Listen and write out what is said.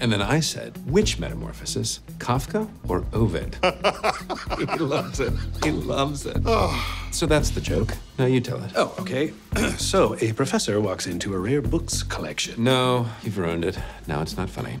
And then I said, which metamorphosis, Kafka or Ovid? He loves it. He loves it. Oh. So that's the joke. Now you tell it. Oh, okay. So a professor walks into a rare books collection. No, you've ruined it. Now it's not funny.